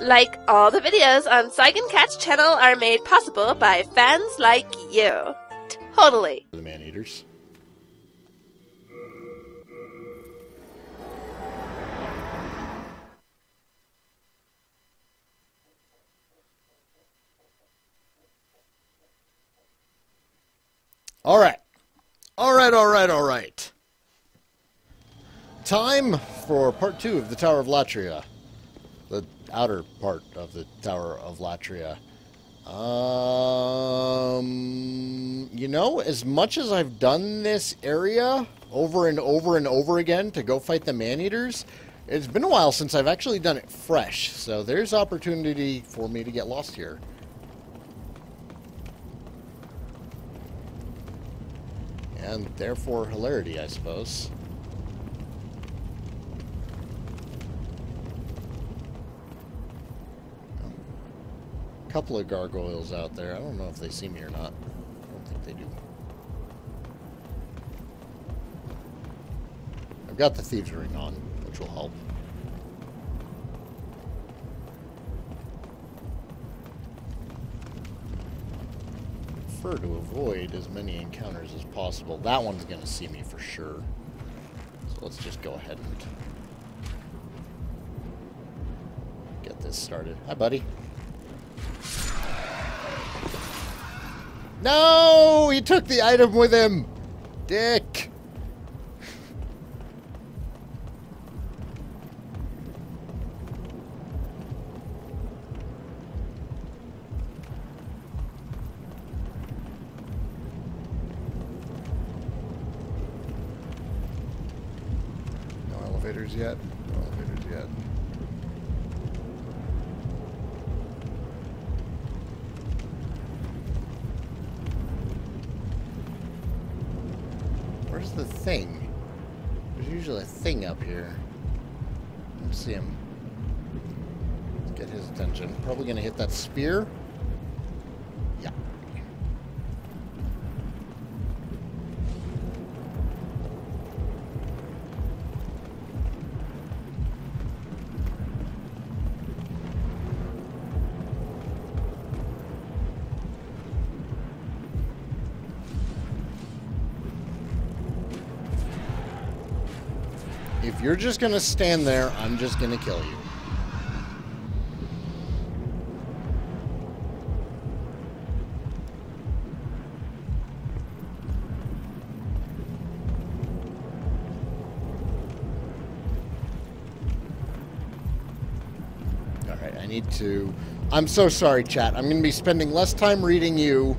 Like all the videos on SaiganCat's channel are made possible by fans like you. Totally. The man-eaters. All right. All right, all right, all right. Time for part two of the Tower of Latria. The outer part of the Tower of Latria. You know, as much as I've done this area over and over and over again to go fight the man-eaters, it's been a while since I've actually done it fresh. So there's opportunity for me to get lost here. And therefore hilarity, I suppose. A couple of gargoyles out there. I don't know if they see me or not. I don't think they do. I've got the Thieves' Ring on, which will help. To avoid as many encounters as possible. That one's gonna see me for sure. So let's just go ahead and get this started. Hi, buddy. No! He took the item with him! Dick! Yet. No elevators yet. Where's the thing? There's usually a thing up here. Let's see him. Let's get his attention. Probably gonna hit that spear. Yeah. If you're just gonna stand there, I'm just gonna kill you. All right, I need to... I'm so sorry, chat. I'm gonna be spending less time reading you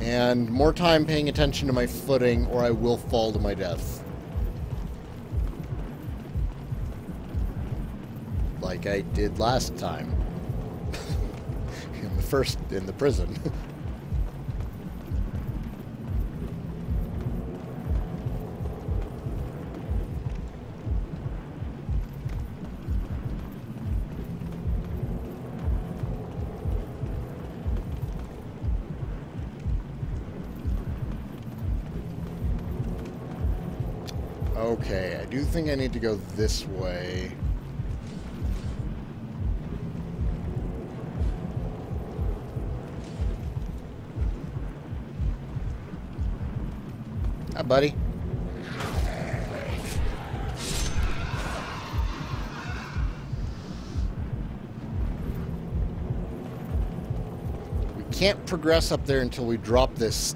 and more time paying attention to my footing, or I will fall to my death. Like I did last time. in the prison. Okay, I do think I need to go this way. Hi, buddy. We can't progress up there until we drop this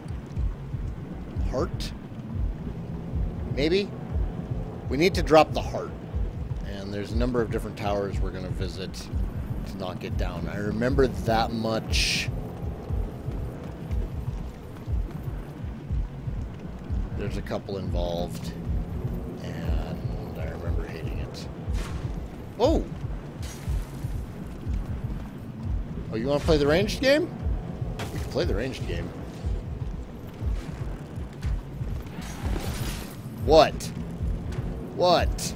heart. Maybe? We need to drop the heart, and there's a number of different towers we're going to visit to knock it down. I remember that much. There's a couple involved, and I remember hating it. Whoa! Oh, you want to play the ranged game? We can play the ranged game. What? What?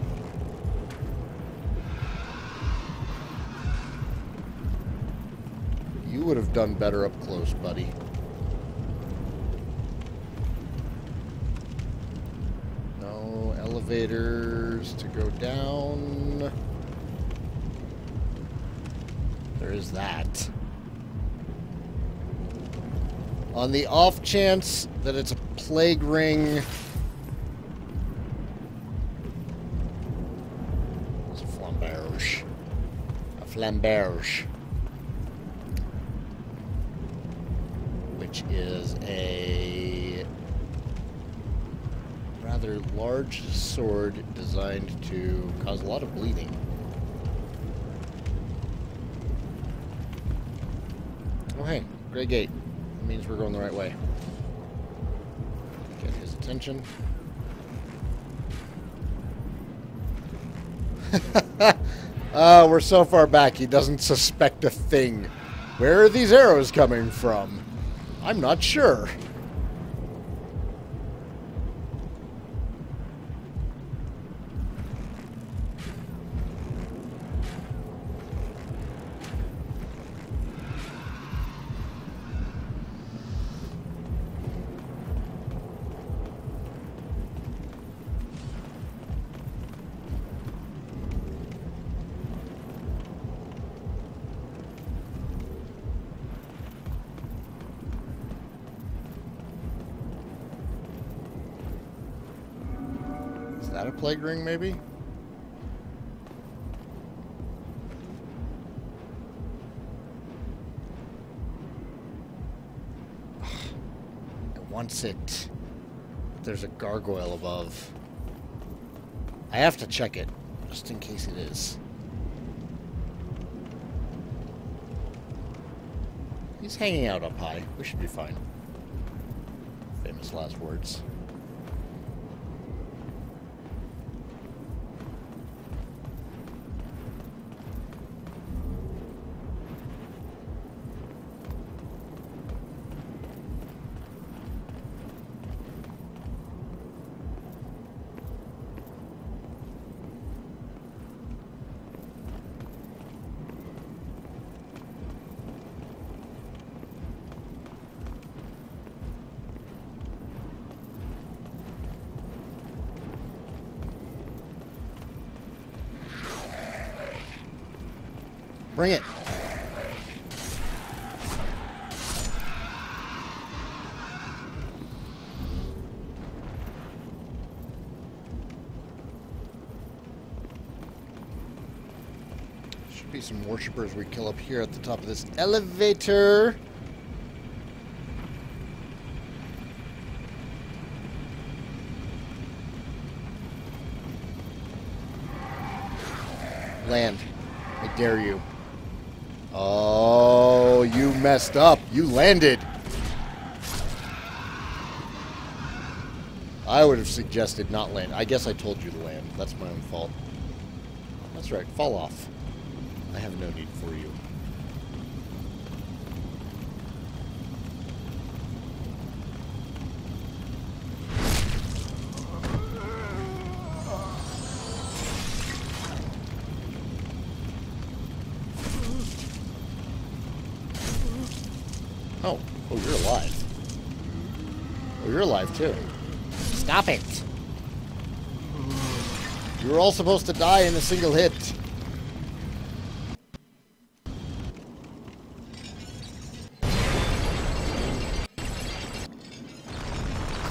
You would have done better up close, buddy. No elevators to go down. There is that. On the off chance that it's a plague ring. It's a flamberge. A flamberge. Which is a rather large sword designed to cause a lot of bleeding. Oh hey, Grey Gate. That means we're going the right way. Get his attention. We're so far back, he doesn't suspect a thing. Where are these arrows coming from? I'm not sure. Plague ring, maybe? Ugh. It wants it. There's a gargoyle above. I have to check it, just in case it is. He's hanging out up high. We should be fine. Famous last words. Bring it. Should be some worshippers we kill up here at the top of this elevator. Land. I dare you. Oh, you messed up. You landed. I would have suggested not land. I guess I told you to land. That's my own fault. That's right. Fall off. I have no need for you. Too. Stop it! You were all supposed to die in a single hit.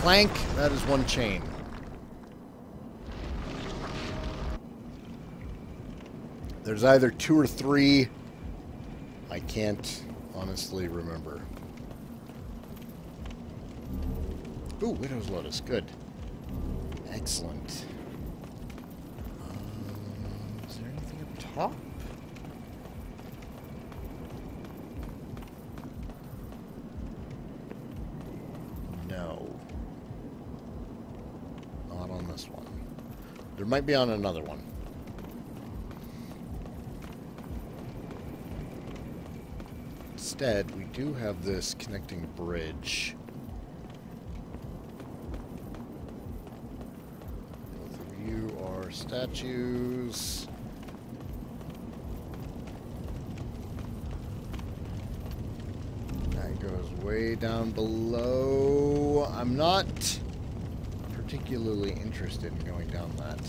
Clank, that is one chain. There's either two or three. I can't honestly remember. Ooh, Widow's Lotus, good. Excellent. Is there anything up top? No. Not on this one. There might be on another one. Instead, we do have this connecting bridge. Statues. That goes way down below. I'm not particularly interested in going down that.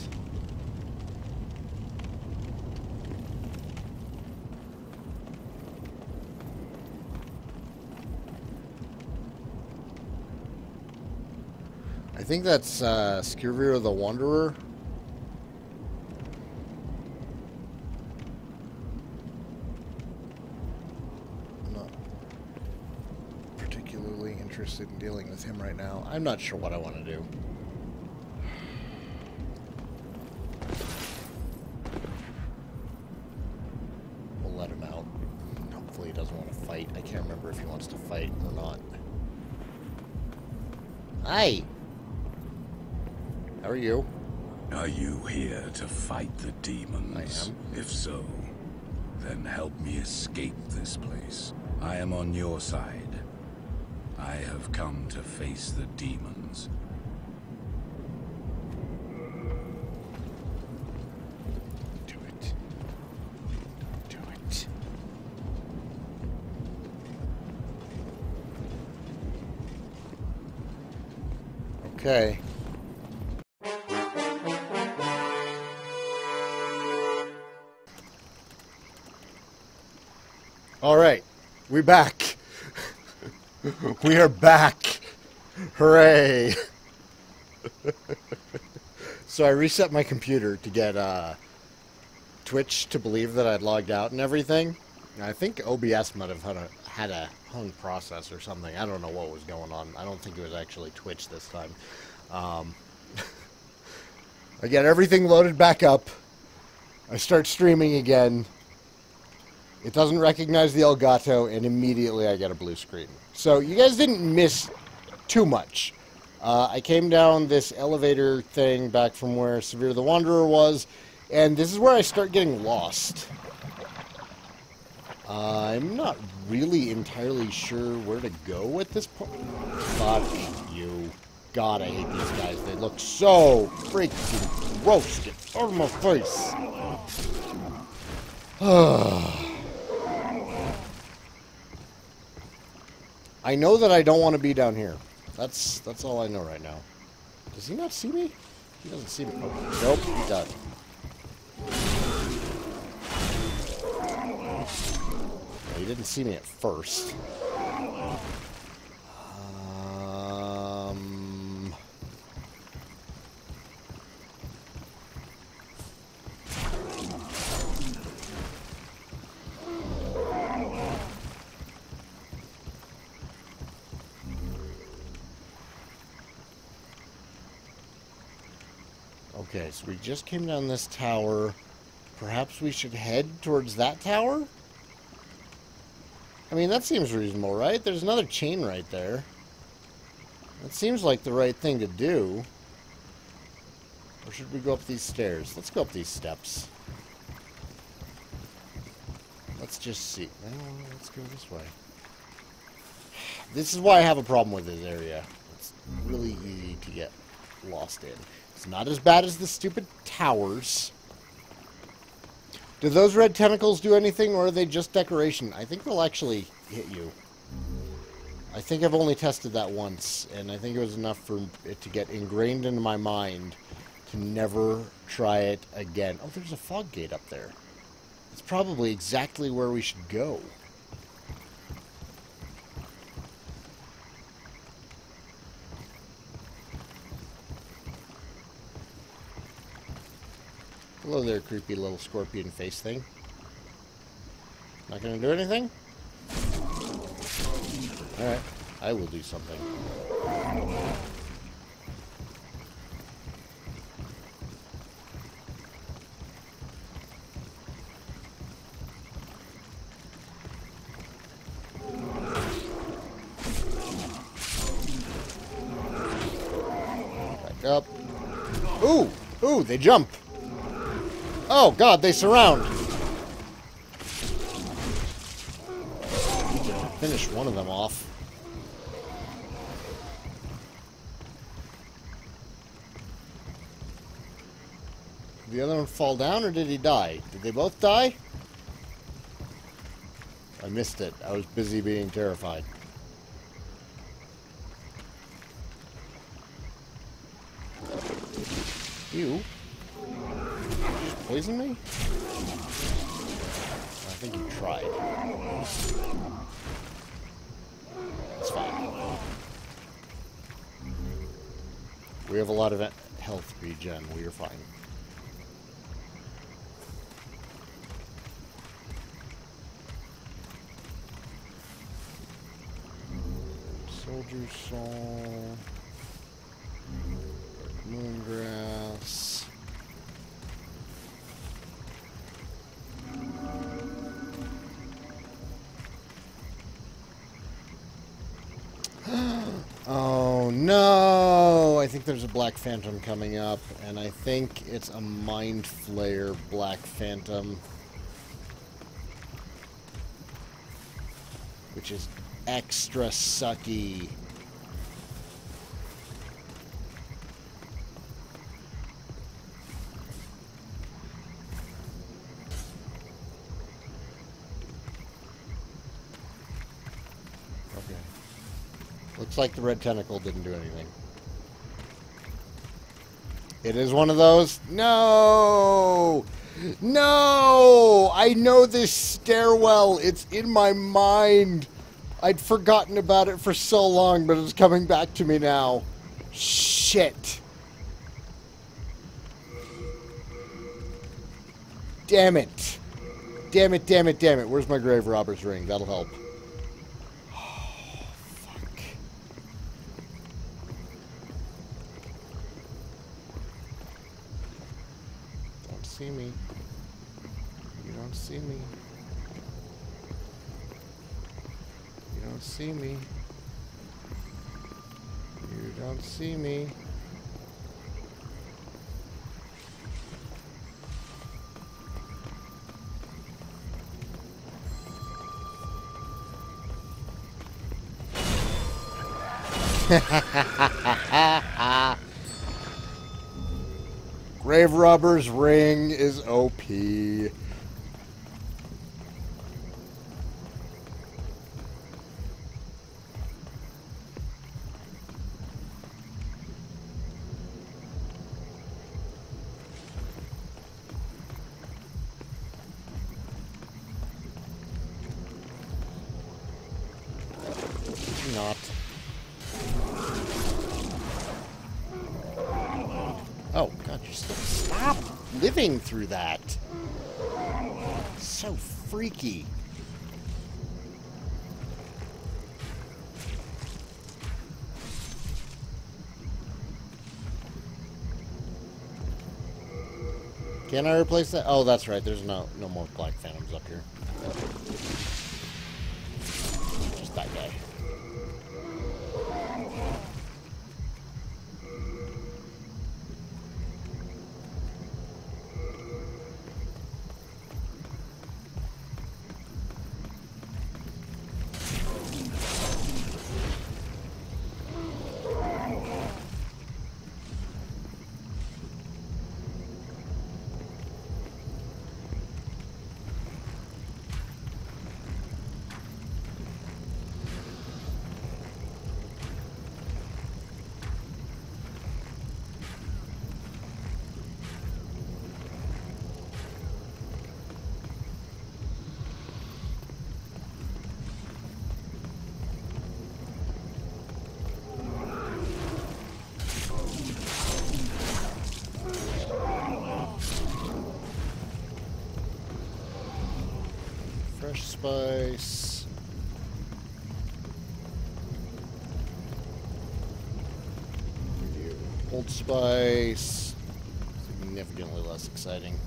I think that's Skirvir the Wanderer. I'm not particularly interested in dealing with him right now. I'm not sure what I want to do. We'll let him out. Hopefully he doesn't want to fight. I can't remember if he wants to fight or not. Hi! How are you? Are you here to fight the demons? I am. If so, then help me escape this place. I am on your side. I have come to face the demons. Do it. Do it. Okay. All right, we're back. We are back. Hooray. So I reset my computer to get Twitch to believe that I'd logged out and everything. And I think OBS might have had a hung process or something. I don't know what was going on. I don't think it was actually Twitch this time. I get everything loaded back up. I start streaming again. It doesn't recognize the Elgato, and immediately I get a blue screen. So you guys didn't miss too much. I came down this elevator thing back from where Seaver's the Wanderer was, and this is where I start getting lost. I'm not really entirely sure where to go at this point. Fuck you. God, I hate these guys. They look so freaking gross. Get out of my face. Ugh. I know that I don't want to be down here. That's all I know right now. Does he not see me? He doesn't see me. Oh, nope, he does. Well, he didn't see me at first. Okay, so we just came down this tower. Perhaps we should head towards that tower? I mean, that seems reasonable, right? There's another chain right there. That seems like the right thing to do. Or should we go up these stairs? Let's go up these steps. Let's just see. Well, let's go this way. This is why I have a problem with this area. It's really easy to get lost in. It's not as bad as the stupid towers. Do those red tentacles do anything, or are they just decoration? I think they'll actually hit you. I think I've only tested that once, and I think it was enough for it to get ingrained into my mind to never try it again. Oh, there's a fog gate up there. It's probably exactly where we should go. Hello there, creepy little scorpion face thing. Not gonna do anything? Alright, I will do something. Back up. Ooh! Ooh, they jump! Oh, God, they surround. Finish one of them off. Did the other one fall down, or did he die? Did they both die? I missed it. I was busy being terrified. You. Poison me? I think you tried. It's fine. We have a lot of health regen. We are fine. Soldier Soul. Moongrass. Oh no! I think there's a Black Phantom coming up, and I think it's a Mind Flayer Black Phantom, which is extra sucky. Looks like the red tentacle didn't do anything. It is one of those. No! No! I know this stairwell. It's in my mind. I'd forgotten about it for so long, but it's coming back to me now. Shit. Damn it. Damn it, damn it, damn it. Where's my Grave Robber's Ring? That'll help. Me. You don't see me. You don't see me. You don't see me. Grave Robber's Ring is OP. Not. Oh, God, you're still... Stop living through that. So freaky. Can I replace that? Oh, that's right. There's no more Black Phantoms up here. Just that guy. Spice. Old Spice. Significantly less exciting.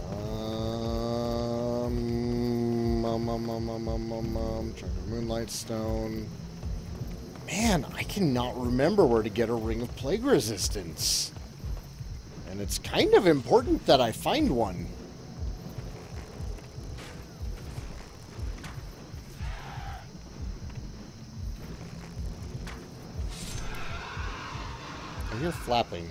Chunk of Moonlightstone. Man, I cannot remember where to get a Ring of Plague Resistance. And it's kind of important that I find one. You're flapping.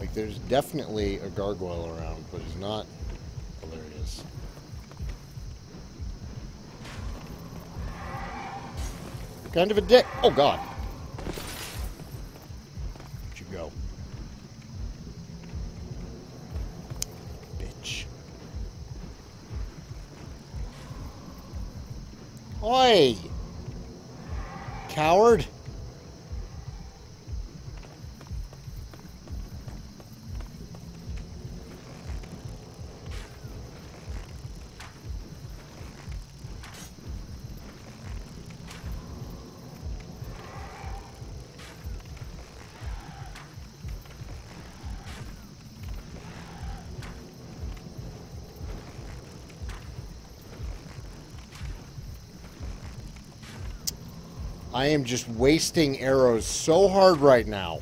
Like, there's definitely a gargoyle around, but it's not hilarious. Kind of a dick. Oh, God. Where'd you go? Bitch. Oi! Coward. I am just wasting arrows so hard right now.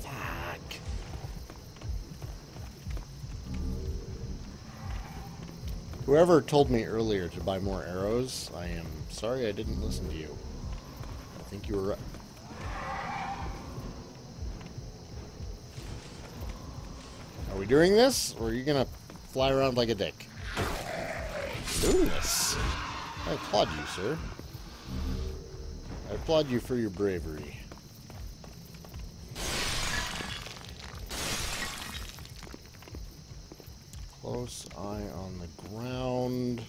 Fuck. Whoever told me earlier to buy more arrows, I am sorry I didn't listen to you. I think you were right. Are we doing this, or are you gonna fly around like a dick? Yes. I applaud you, sir. I applaud you for your bravery. Close eye on the ground.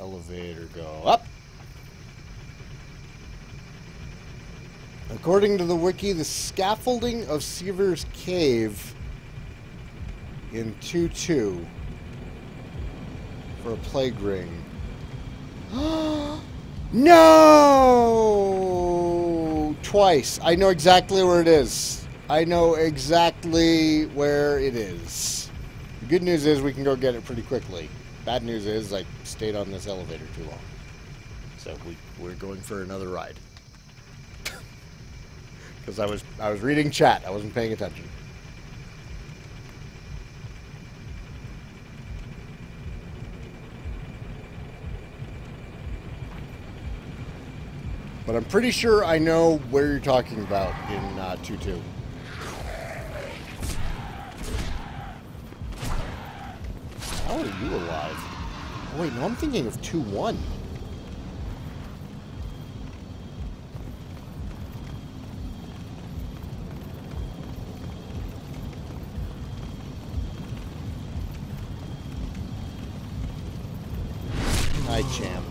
Elevator go up. According to the wiki, the scaffolding of Seaver's Cave in 2-2 for a plague ring. No! Twice. I know exactly where it is. I know exactly where it is. The good news is we can go get it pretty quickly. Bad news is I stayed on this elevator too long. So we're going for another ride. Because I was reading chat. I wasn't paying attention. But I'm pretty sure I know where you're talking about in 2-2. How are you alive? Oh, wait, no, I'm thinking of 2-1. Champ.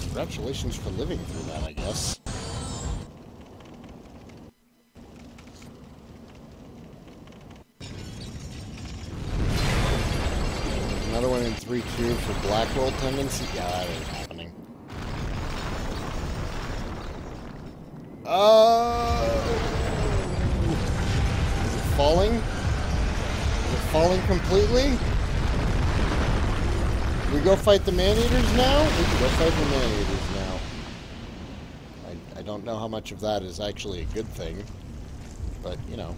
Congratulations for living through that, I guess. Another one in 3-2 for Black Roll Tendency? Yeah, that ain't happening. Is it falling? Is it falling completely? We go fight the man-eaters now? We can go fight the man-eaters now. I don't know how much of that is actually a good thing. But, you know.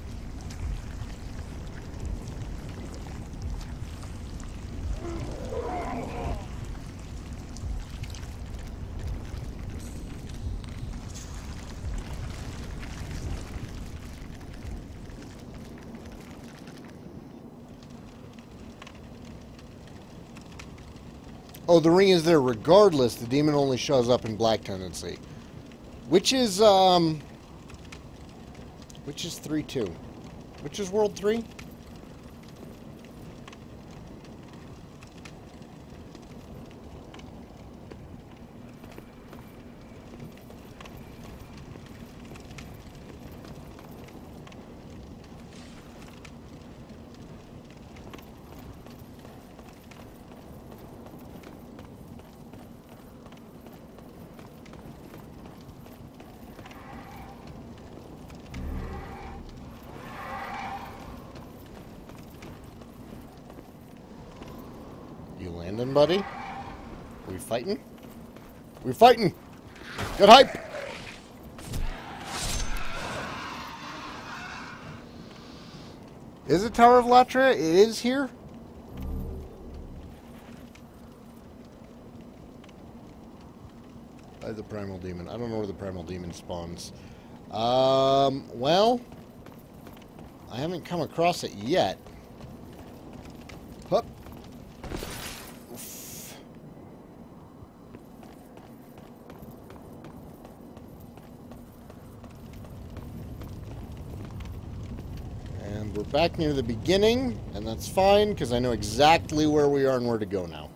Oh, the ring is there regardless. The demon only shows up in Black Tendency. Which is 3-2. Which is World 3? Buddy, we fighting? We fighting! Get hype! Is it Tower of Latria? It is here. Eye of the Primal Demon. I don't know where the Primal Demon spawns. Well, I haven't come across it yet. Hup. Oof. And we're back near the beginning, and that's fine, because I know exactly where we are and where to go now.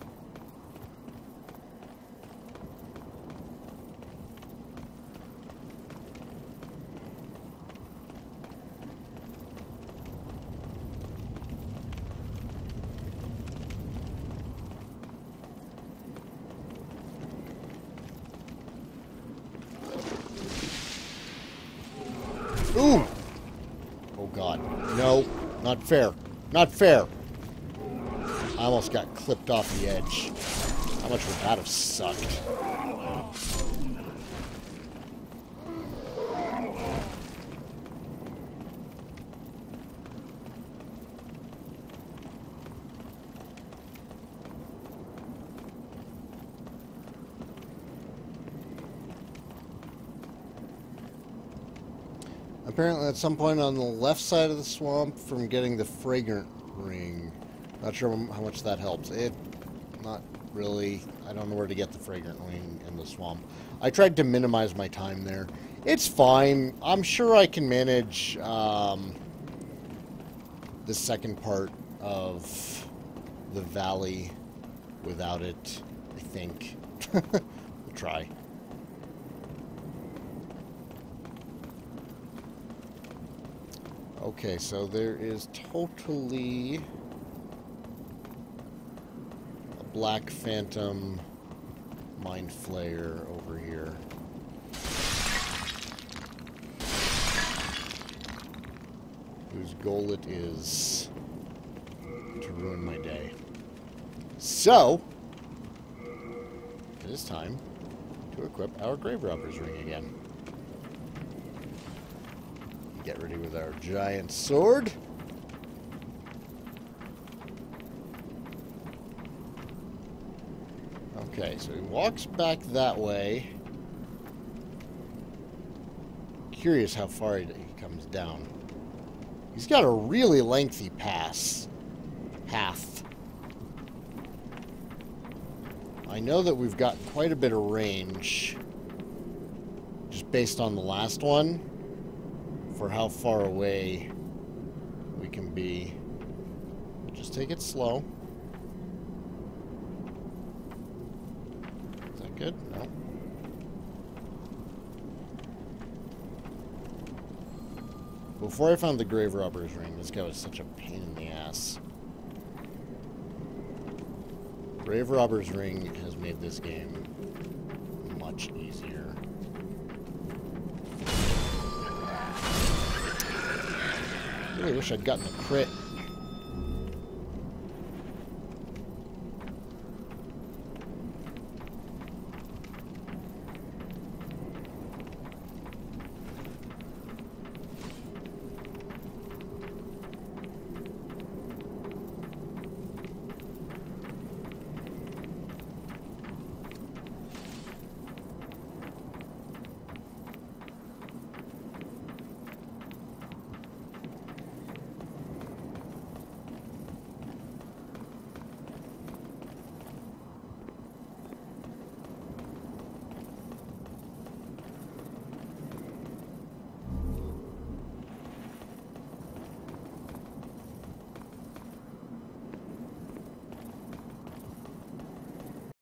Fair. Not fair. I almost got clipped off the edge. How much would that have sucked? Apparently at some point on the left side of the swamp from getting the fragrant ring. Not sure how much that helps. It, not really. I don't know where to get the fragrant ring in the swamp. I tried to minimize my time there. It's fine. I'm sure I can manage the second part of the valley without it, I think. We'll try. Okay, so there is totally a Black Phantom Mind Flayer over here. Whose goal it is to ruin my day. So, it is time to equip our Grave Robber's Ring again. Get ready with our giant sword. Okay, so he walks back that way. Curious how far he comes down. He's got a really lengthy path. I know that we've got quite a bit of range just based on the last one. For how far away we can be. Just take it slow. Is that good? No. Before I found the Grave Robber's Ring, this guy was such a pain in the ass. Grave Robber's Ring has made this game much easier. I really wish I'd gotten a crit.